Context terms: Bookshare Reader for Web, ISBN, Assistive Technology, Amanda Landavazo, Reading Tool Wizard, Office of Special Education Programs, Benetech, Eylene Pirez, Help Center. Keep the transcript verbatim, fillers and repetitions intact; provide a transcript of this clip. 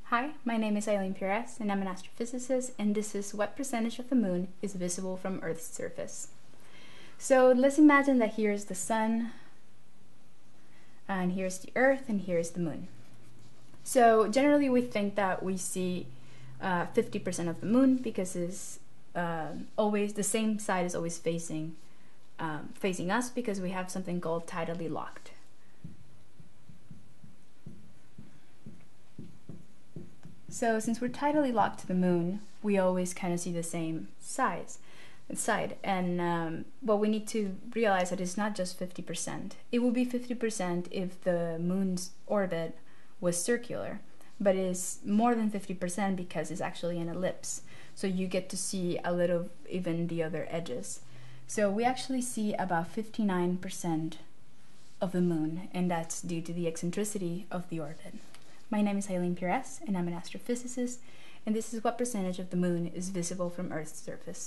Hi, my name is Eylene Pirez, and I'm an astrophysicist, and this is what percentage of the moon is visible from Earth's surface. So let's imagine that here's the sun, and here's the Earth, and here's the moon. So generally we think that we see uh, fifty percent of the moon because it's uh, always the same side is always facing Um, facing us, because we have something called tidally locked. So since we're tidally locked to the moon, we always kind of see the same size side. And um, what we need to realize that it's not just fifty percent. It would be fifty percent if the moon's orbit was circular, but it is more than fifty percent because it's actually an ellipse. So you get to see a little even the other edges. So we actually see about fifty-nine percent of the moon, and that's due to the eccentricity of the orbit. My name is Eylene Pirez, and I'm an astrophysicist, and this is what percentage of the moon is visible from Earth's surface.